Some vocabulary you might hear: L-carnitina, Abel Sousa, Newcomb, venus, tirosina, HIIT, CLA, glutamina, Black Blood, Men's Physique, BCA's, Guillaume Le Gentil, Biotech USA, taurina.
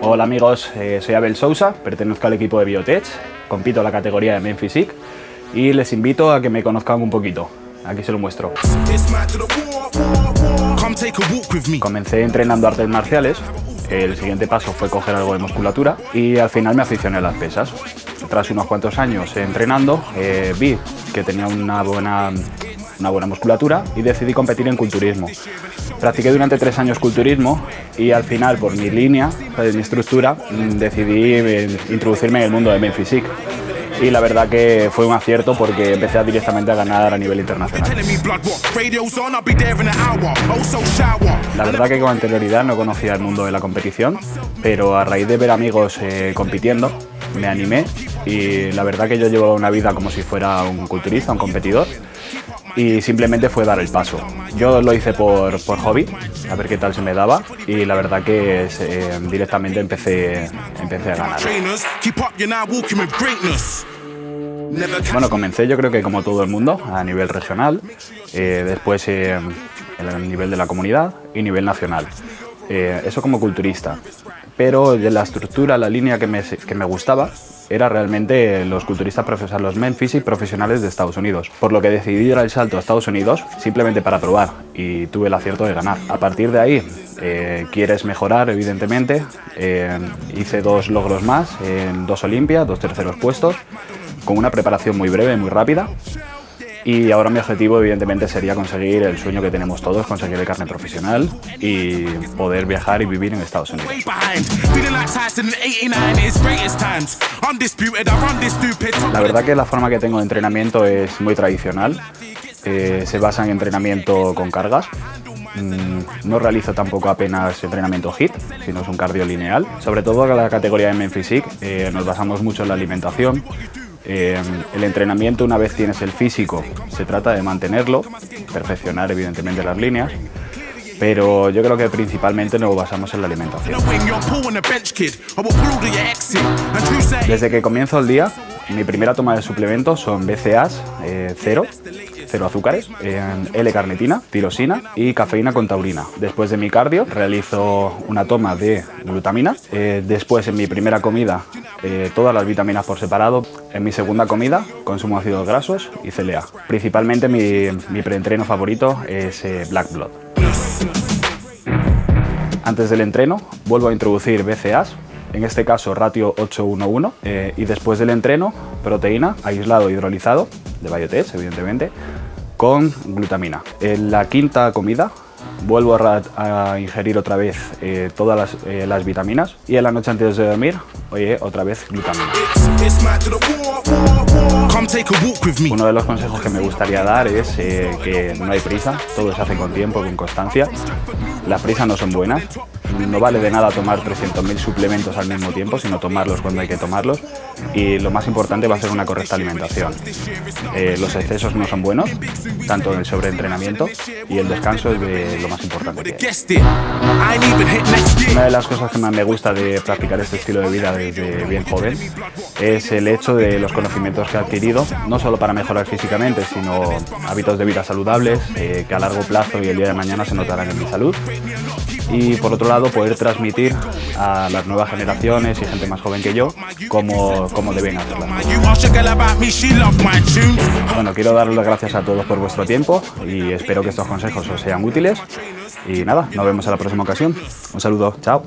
Hola amigos, soy Abel Sousa, pertenezco al equipo de Biotech, compito en la categoría de Men's Physique y les invito a que me conozcan un poquito. Aquí se lo muestro. Comencé entrenando artes marciales, el siguiente paso fue coger algo de musculatura y al final me aficioné a las pesas. Tras unos cuantos años entrenando, vi que tenía una buena musculatura y decidí competir en culturismo. Practiqué durante 3 años culturismo y al final, por mi línea, mi estructura, decidí introducirme en el mundo de Men's Physique. Y la verdad que fue un acierto porque empecé directamente a ganar a nivel internacional. La verdad que con anterioridad no conocía el mundo de la competición, pero a raíz de ver amigos compitiendo, me animé y la verdad que yo llevo una vida como si fuera un culturista, un competidor, y simplemente fue dar el paso. Yo lo hice por hobby, a ver qué tal se me daba, y la verdad que directamente empecé a ganar. Bueno, comencé yo creo que como todo el mundo, a nivel regional, después a nivel de la comunidad y nivel nacional. Eso como culturista, pero de la estructura, la línea que me gustaba era realmente los culturistas profesionales, los Men's Physique profesionales de Estados Unidos, por lo que decidí dar el salto a Estados Unidos simplemente para probar y tuve el acierto de ganar. A partir de ahí quieres mejorar, evidentemente. Hice 2 logros más, en 2 Olimpias, 2 terceros puestos, con una preparación muy breve, muy rápida. Y ahora mi objetivo, evidentemente, sería conseguir el sueño que tenemos todos, conseguir el carnet profesional y poder viajar y vivir en Estados Unidos. La verdad que la forma que tengo de entrenamiento es muy tradicional. Se basa en entrenamiento con cargas. No realizo tampoco apenas entrenamiento HIIT, sino es un cardio lineal. Sobre todo en la categoría de Men's Physique nos basamos mucho en la alimentación. El entrenamiento, una vez tienes el físico, se trata de mantenerlo, perfeccionar evidentemente las líneas, pero yo creo que principalmente nos basamos en la alimentación. Desde que comienzo el día, mi primera toma de suplementos son BCA's, cero azúcares, L-carnitina, tirosina y cafeína con taurina. Después de mi cardio realizo una toma de glutamina, después en mi primera comida todas las vitaminas por separado, en mi segunda comida consumo ácidos grasos y CLA. Principalmente mi preentreno favorito es Black Blood. Antes del entreno vuelvo a introducir BCA's, en este caso ratio 8-1-1, y después del entreno proteína, aislado hidrolizado, de Biotech, evidentemente, con glutamina. En la quinta comida vuelvo a ingerir otra vez todas las vitaminas y en la noche antes de dormir, otra vez glutamina. Uno de los consejos que me gustaría dar es que no hay prisa, todo se hace con tiempo, con constancia. Las prisas no son buenas, no vale de nada tomar 300.000 suplementos al mismo tiempo, sino tomarlos cuando hay que tomarlos, y lo más importante va a ser una correcta alimentación. Los excesos no son buenos, tanto el sobreentrenamiento, y el descanso es de lo más importante que hay. Una de las cosas que más me gusta de practicar este estilo de vida desde bien joven es el hecho de los conocimientos que he adquirido, no solo para mejorar físicamente, sino hábitos de vida saludables que a largo plazo y el día de mañana se notarán en mi salud. Y por otro lado, poder transmitir a las nuevas generaciones y gente más joven que yo cómo deben hacerlo. Bueno, quiero daros las gracias a todos por vuestro tiempo y espero que estos consejos os sean útiles. Y nada, nos vemos en la próxima ocasión. Un saludo, chao.